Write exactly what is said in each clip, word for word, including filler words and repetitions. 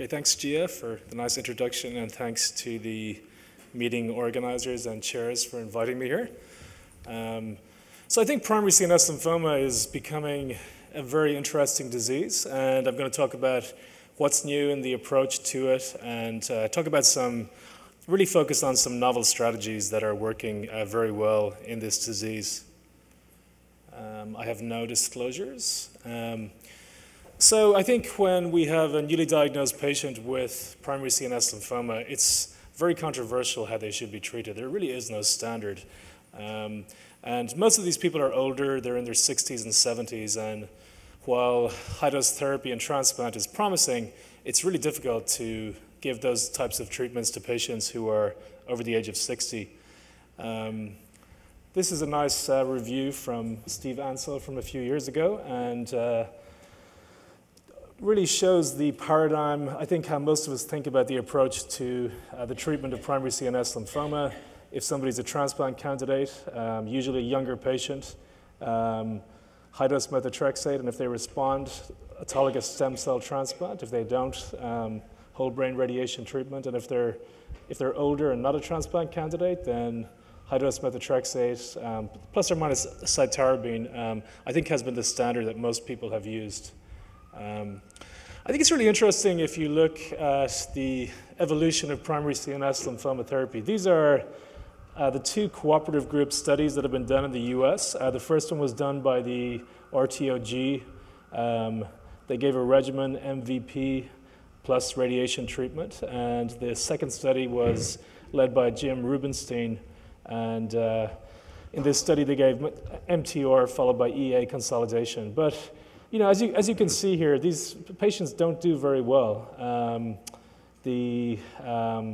Okay, thanks, Gia, for the nice introduction, and thanks to the meeting organizers and chairs for inviting me here. Um, so I think primary C N S lymphoma is becoming a very interesting disease, and I'm going to talk about what's new in the approach to it, and uh, talk about some, really focus on some novel strategies that are working uh, very well in this disease. Um, I have no disclosures. Um, So I think when we have a newly diagnosed patient with primary C N S lymphoma, it's very controversial how they should be treated. There really is no standard. Um, and most of these people are older, they're in their sixties and seventies, and while high-dose therapy and transplant is promising, it's really difficult to give those types of treatments to patients who are over the age of sixty. Um, this is a nice uh, review from Steve Ansell from a few years ago, and uh, really shows the paradigm, I think, how most of us think about the approach to uh, the treatment of primary C N S lymphoma. If somebody's a transplant candidate, um, usually a younger patient, um, high-dose methotrexate, and if they respond, autologous stem cell transplant. If they don't, um, whole brain radiation treatment. And if they're, if they're older and not a transplant candidate, then high-dose methotrexate, um, plus or minus cytarabine, um, I think has been the standard that most people have used. Um, I think it's really interesting if you look at the evolution of primary C N S lymphoma therapy. These are uh, the two cooperative group studies that have been done in the U S. Uh, the first one was done by the R T O G. Um, they gave a regimen, M V P plus radiation treatment. And the second study was led by Jim Rubenstein. And uh, in this study, they gave M T O R followed by E A consolidation. But You know, as you, as you can see here, these patients don't do very well. Um, the, um,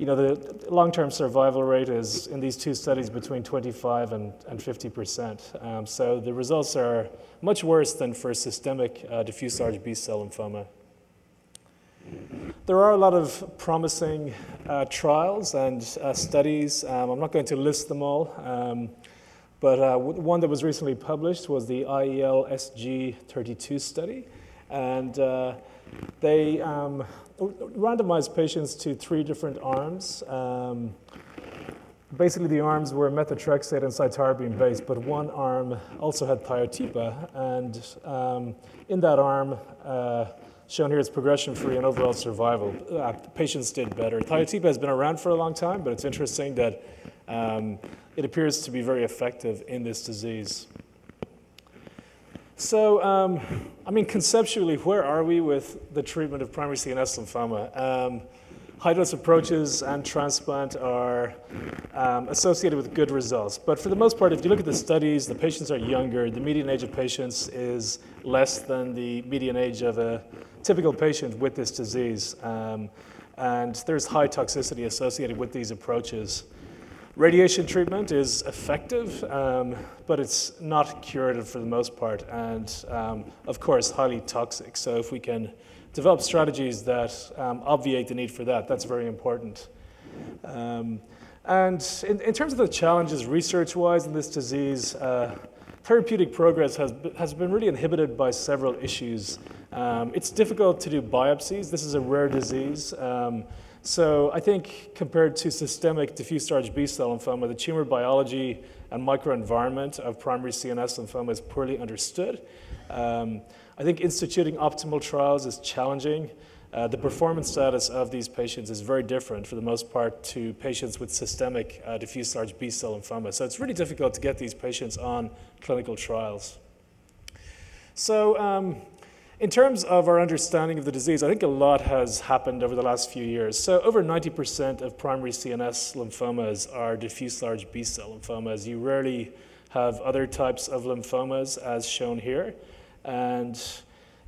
you know, the long-term survival rate is, in these two studies, between twenty-five and fifty percent. Um, so the results are much worse than for systemic uh, diffuse large B-cell lymphoma. There are a lot of promising uh, trials and uh, studies. Um, I'm not going to list them all. Um, But uh, one that was recently published was the I E L S G thirty-two study. And uh, they um, randomized patients to three different arms. Um, basically, the arms were methotrexate and cytarabine-based, but one arm also had thiotepa. And um, in that arm, uh, shown here is progression-free and overall survival. Uh, patients did better. Thiotepa has been around for a long time, but it's interesting that um, it appears to be very effective in this disease. So, um, I mean, conceptually, where are we with the treatment of primary C N S lymphoma? Um, high-dose approaches and transplant are um, associated with good results. But for the most part, if you look at the studies, the patients are younger. The median age of patients is less than the median age of a typical patient with this disease. Um, and there's high toxicity associated with these approaches. Radiation treatment is effective, um, but it's not curative for the most part, and um, of course, highly toxic. So if we can develop strategies that um, obviate the need for that, that's very important. Um, and in, in terms of the challenges research-wise in this disease, uh, therapeutic progress has, has been really inhibited by several issues. Um, it's difficult to do biopsies. This is a rare disease. Um, So I think compared to systemic diffuse large B-cell lymphoma, the tumor biology and microenvironment of primary C N S lymphoma is poorly understood. Um, I think instituting optimal trials is challenging. Uh, the performance status of these patients is very different for the most part to patients with systemic uh, diffuse large B-cell lymphoma. So it's really difficult to get these patients on clinical trials. So. Um, In terms of our understanding of the disease, I think a lot has happened over the last few years. So over ninety percent of primary C N S lymphomas are diffuse large B-cell lymphomas. You rarely have other types of lymphomas as shown here. And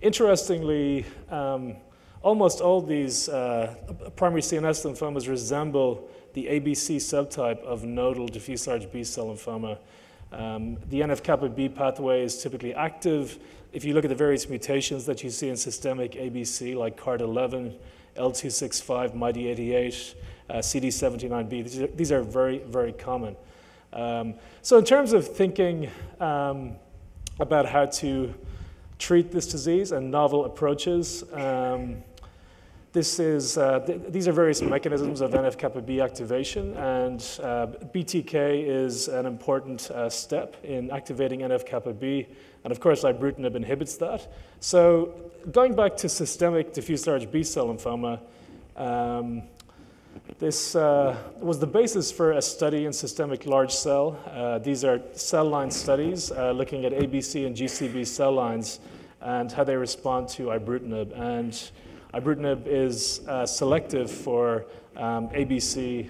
interestingly, um, almost all these uh, primary C N S lymphomas resemble the A B C subtype of nodal diffuse large B-cell lymphoma. Um, the N F-kappa B pathway is typically active. If you look at the various mutations that you see in systemic A B C, like C A R D eleven, L two sixty-five, M Y D eighty-eight, uh, C D seventy-nine B, these are, these are very, very common. Um, so in terms of thinking um, about how to treat this disease and novel approaches, um, This is, uh, th these are various mechanisms of N F kappa B activation, and uh, B T K is an important uh, step in activating N F kappa B, and of course ibrutinib inhibits that. So going back to systemic diffuse large B-cell lymphoma, um, this uh, was the basis for a study in systemic large cell. Uh, these are cell line studies uh, looking at A B C and G C B cell lines and how they respond to ibrutinib. And ibrutinib is uh, selective for um, A B C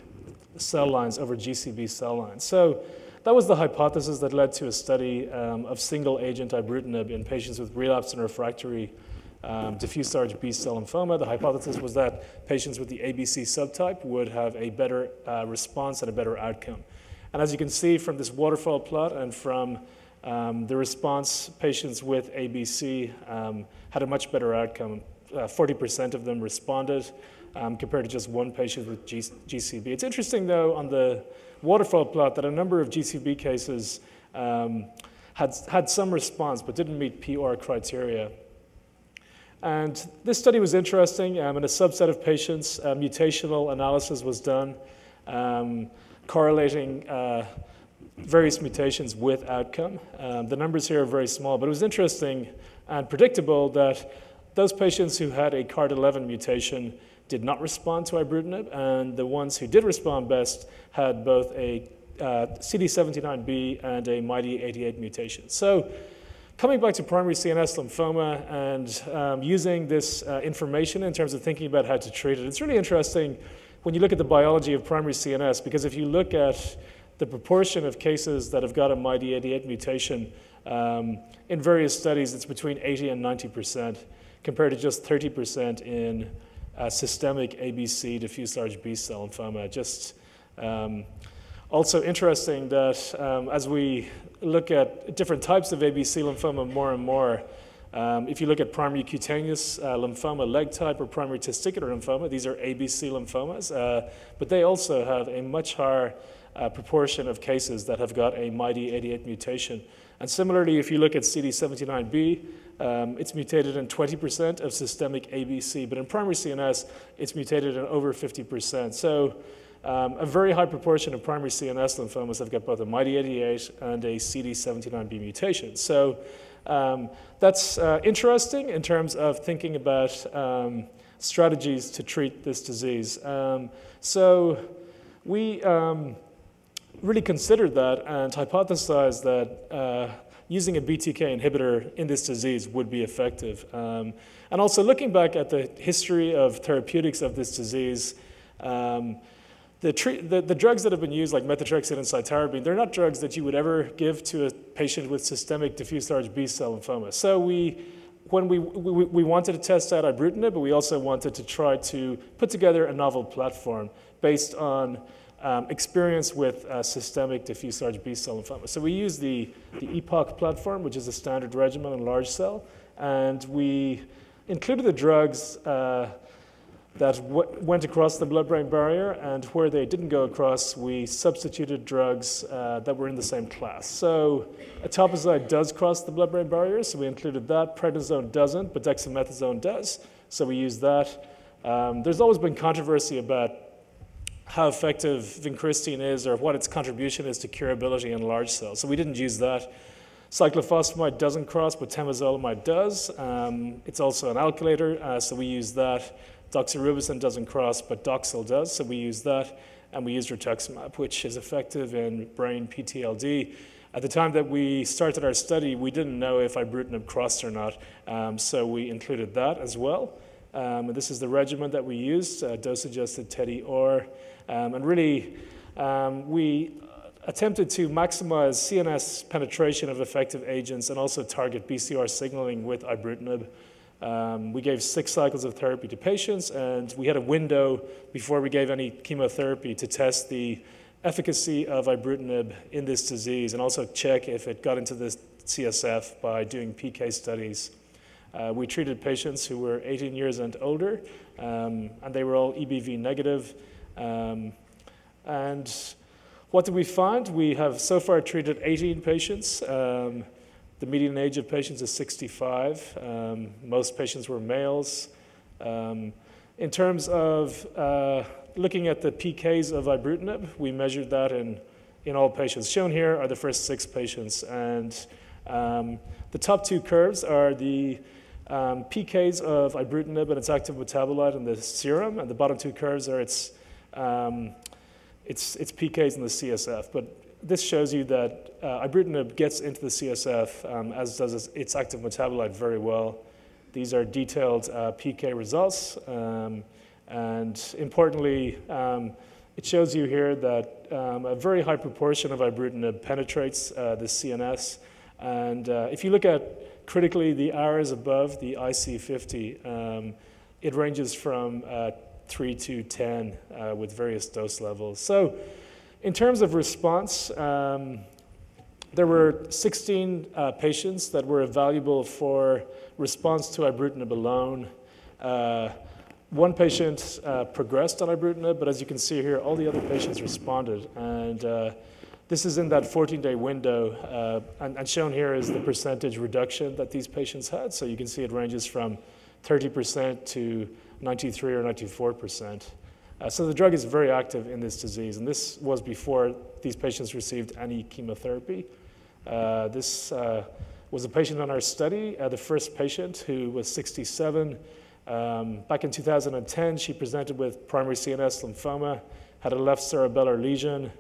cell lines over G C B cell lines. So that was the hypothesis that led to a study um, of single agent ibrutinib in patients with relapsed and refractory um, diffuse large B-cell lymphoma. The hypothesis was that patients with the A B C subtype would have a better uh, response and a better outcome. And as you can see from this waterfall plot and from um, the response, patients with A B C um, had a much better outcome. forty percent uh, of them responded um, compared to just one patient with G C B. It's interesting, though, on the waterfall plot that a number of G C B cases um, had, had some response but didn't meet P O R criteria. And this study was interesting. Um, in a subset of patients, uh, mutational analysis was done, um, correlating uh, various mutations with outcome. Um, the numbers here are very small, but it was interesting and predictable that those patients who had a C A R D eleven mutation did not respond to ibrutinib, and the ones who did respond best had both a uh, C D seventy-nine B and a M Y D eighty-eight mutation. So coming back to primary C N S lymphoma and um, using this uh, information in terms of thinking about how to treat it, it's really interesting when you look at the biology of primary C N S, because if you look at the proportion of cases that have got a M Y D eighty-eight mutation um, in various studies, it's between eighty and ninety percent. Compared to just thirty percent in uh, systemic A B C diffuse large B-cell lymphoma. Just um, also interesting that um, as we look at different types of A B C lymphoma more and more, um, if you look at primary cutaneous uh, lymphoma leg type or primary testicular lymphoma, these are A B C lymphomas, uh, but they also have a much higher uh, proportion of cases that have got a M Y D eighty-eight mutation. And similarly, if you look at C D seventy-nine B, Um, it's mutated in twenty percent of systemic A B C, but in primary C N S, it's mutated in over fifty percent. So um, a very high proportion of primary C N S lymphomas have got both a M Y D eighty-eight and a C D seventy-nine B mutation. So um, that's uh, interesting in terms of thinking about um, strategies to treat this disease. Um, so we um, really considered that and hypothesized that uh, using a B T K inhibitor in this disease would be effective. Um, and also looking back at the history of therapeutics of this disease, um, the, the, the drugs that have been used, like methotrexate and cytarabine, they're not drugs that you would ever give to a patient with systemic diffuse large B-cell lymphoma. So we, when we, we, we wanted to test out ibrutinib, but we also wanted to try to put together a novel platform based on Um, experience with uh, systemic diffuse large B-cell lymphoma. So we use the, the EPOCH platform, which is a standard regimen in large cell, and we included the drugs uh, that w went across the blood-brain barrier, and where they didn't go across, we substituted drugs uh, that were in the same class. So etoposide does cross the blood-brain barrier, so we included that. Prednisone doesn't, but dexamethasone does, so we use that. Um, there's always been controversy about how effective vincristine is or what its contribution is to curability in large cells. So we didn't use that. Cyclophosphamide doesn't cross, but temozolomide does. Um, it's also an alkylator, uh, so we use that. Doxorubicin doesn't cross, but doxil does, so we use that. And we used rituximab, which is effective in brain P T L D. At the time that we started our study, we didn't know if ibrutinib crossed or not, um, so we included that as well. Um, and this is the regimen that we used, uh, dose-adjusted TEDI-O R. Um, and really, um, we attempted to maximize C N S penetration of effective agents and also target B C R signaling with ibrutinib. Um, we gave six cycles of therapy to patients, and we had a window before we gave any chemotherapy to test the efficacy of ibrutinib in this disease and also check if it got into the C S F by doing P K studies. Uh, we treated patients who were eighteen years and older, um, and they were all E B V negative. Um, and what did we find? We have so far treated eighteen patients. Um, the median age of patients is sixty-five. Um, most patients were males. Um, In terms of uh, looking at the P Ks of ibrutinib, we measured that in, in all patients. Shown here are the first six patients. And um, the top two curves are the um, P Ks of ibrutinib and its active metabolite in the serum, and the bottom two curves are its, um, its, its P Ks in the C S F. But this shows you that uh, ibrutinib gets into the C S F, um, as does its active metabolite, very well. These are detailed uh, P K results. Um, and importantly, um, it shows you here that um, a very high proportion of ibrutinib penetrates uh, the C N S. And uh, if you look at critically the hours above the I C fifty, um, it ranges from uh, three to ten uh, with various dose levels. So in terms of response, um, there were sixteen uh, patients that were evaluable for response to ibrutinib alone. Uh, one patient uh, progressed on ibrutinib, but as you can see here, all the other patients responded. And uh, this is in that fourteen day window. Uh, and, and shown here is the percentage reduction that these patients had. So you can see it ranges from thirty percent to ninety-three or ninety-four percent. Uh, so the drug is very active in this disease. And this was before these patients received any chemotherapy. Uh, this uh, was a patient on our study, uh, the first patient, who was sixty-seven. Um, back in two thousand ten, she presented with primary C N S lymphoma, had a left cerebellar lesion.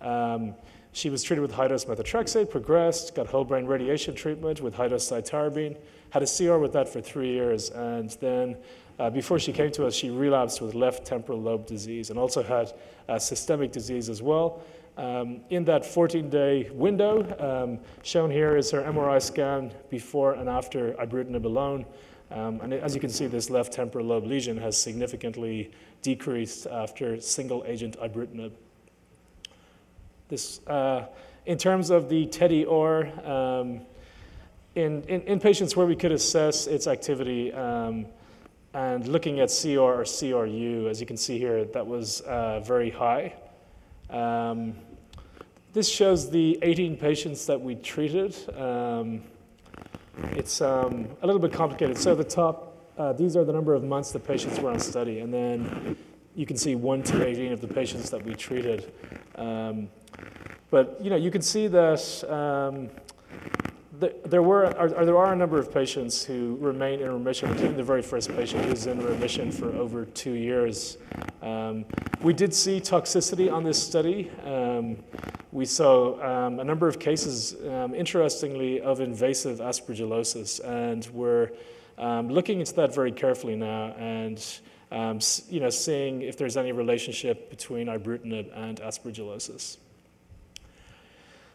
Um, she was treated with high-dose methotrexate, progressed, got whole-brain radiation treatment with high-dose cytarabine, had a C R with that for three years, and then uh, before she came to us, she relapsed with left temporal lobe disease and also had uh, systemic disease as well. Um, in that fourteen day window, um, shown here is her M R I scan before and after ibrutinib alone. Um, and as you can see, this left temporal lobe lesion has significantly decreased after single agent ibrutinib. This, uh, in terms of the TEDI-O R, um, in, in, in patients where we could assess its activity, um, and looking at C R or C R U, as you can see here, that was uh, very high. Um, this shows the eighteen patients that we treated. Um, it's um, a little bit complicated. So the top, uh, these are the number of months the patients were on study. And then you can see one to eighteen of the patients that we treated. Um, but you know, you can see that um, th there, were, are, are, there are a number of patients who remain in remission, including the very first patient who's in remission for over two years. Um, we did see toxicity on this study. Um, we saw um, a number of cases, um, interestingly, of invasive aspergillosis, and we're um, looking into that very carefully now, and um, you know, seeing if there's any relationship between ibrutinib and aspergillosis.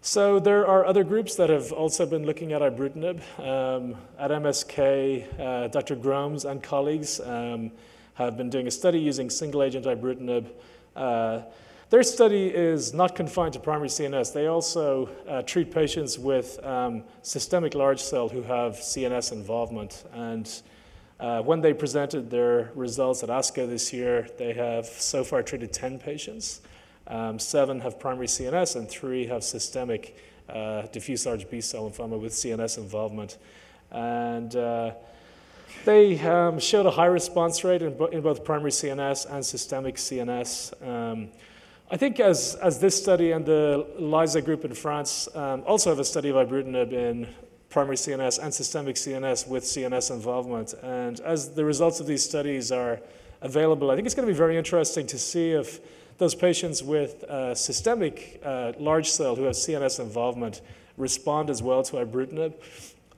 So there are other groups that have also been looking at ibrutinib. Um, at M S K, uh, Doctor Gromes and colleagues um, have been doing a study using single-agent ibrutinib. Uh, their study is not confined to primary C N S. They also uh, treat patients with um, systemic large cell who have C N S involvement. And uh, when they presented their results at ASCO this year, they have so far treated ten patients. Um, seven have primary C N S, and three have systemic uh, diffuse large B-cell lymphoma with C N S involvement. And uh, They um, showed a high response rate in, bo in both primary C N S and systemic C N S. Um, I think as, as this study and the Liza group in France um, also have a study of ibrutinib in primary C N S and systemic C N S with C N S involvement. And as the results of these studies are available, I think it's going to be very interesting to see if those patients with uh, systemic uh, large cell who have C N S involvement respond as well to ibrutinib.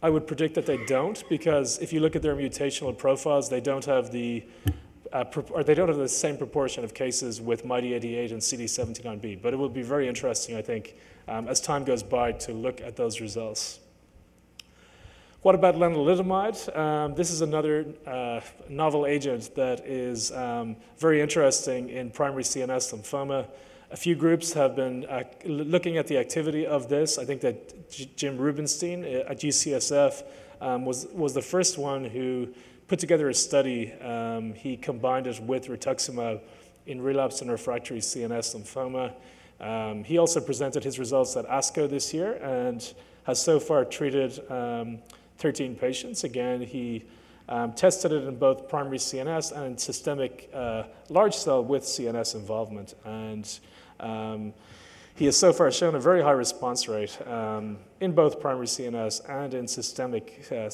I would predict that they don't, because if you look at their mutational profiles, they don't have the uh, or they don't have the same proportion of cases with M Y D eighty-eight and C D seventy-nine B. But it will be very interesting, I think, um, as time goes by, to look at those results. What about lenalidomide? Um, this is another uh, novel agent that is um, very interesting in primary C N S lymphoma. A few groups have been uh, looking at the activity of this. I think that G Jim Rubenstein at G C S F um, was, was the first one who put together a study. Um, he combined it with rituximab in relapsed and refractory C N S lymphoma. Um, he also presented his results at ASCO this year and has so far treated um, thirteen patients. Again, he Um, tested it in both primary C N S and in systemic uh, large cell with C N S involvement. And um, he has so far shown a very high response rate um, in both primary C N S and in systemic uh,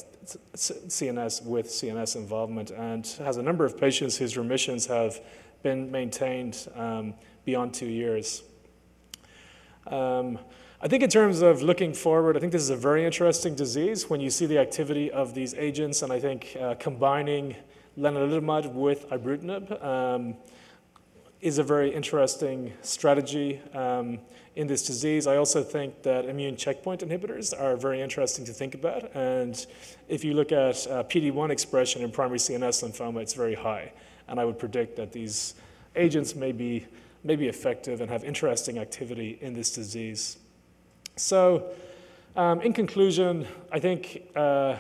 C N S with C N S involvement, and has a number of patients whose remissions have been maintained um, beyond two years. Um, I think in terms of looking forward, I think this is a very interesting disease when you see the activity of these agents, and I think uh, combining lenalidomide with ibrutinib um, is a very interesting strategy um, in this disease. I also think that immune checkpoint inhibitors are very interesting to think about, and if you look at uh, P D one expression in primary C N S lymphoma, it's very high, and I would predict that these agents may be, may be effective and have interesting activity in this disease. So, um, in conclusion, I think uh,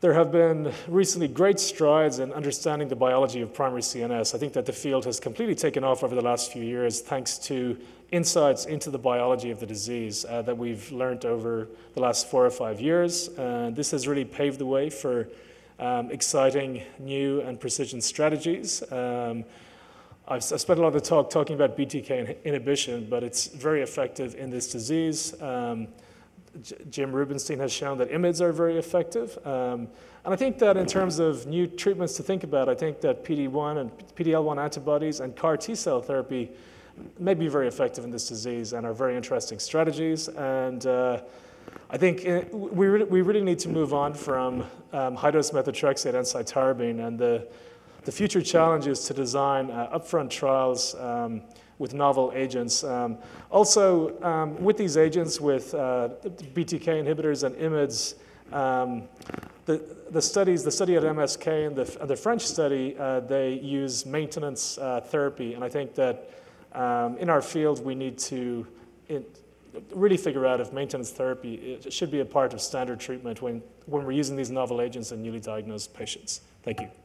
there have been recently great strides in understanding the biology of primary C N S. I think that the field has completely taken off over the last few years thanks to insights into the biology of the disease uh, that we've learned over the last four or five years. Uh, this has really paved the way for um, exciting new and precision strategies. Um, I've spent a lot of the talk talking about B T K inhibition, but it's very effective in this disease. Um, Jim Rubenstein has shown that I M I Ds are very effective. Um, and I think that in terms of new treatments to think about, I think that P D one and P D L one antibodies and CAR T-cell therapy may be very effective in this disease and are very interesting strategies. And uh, I think it, we, re we really need to move on from um, high-dose methotrexate and cytarabine, and the The future challenge is to design uh, upfront trials um, with novel agents. Um, also, um, with these agents, with uh, B T K inhibitors and I M I Ds, um, the, the studies, the study at M S K and the, and the French study, uh, they use maintenance uh, therapy. And I think that um, in our field, we need to it, really figure out if maintenance therapy it should be a part of standard treatment when, when we're using these novel agents in newly diagnosed patients. Thank you.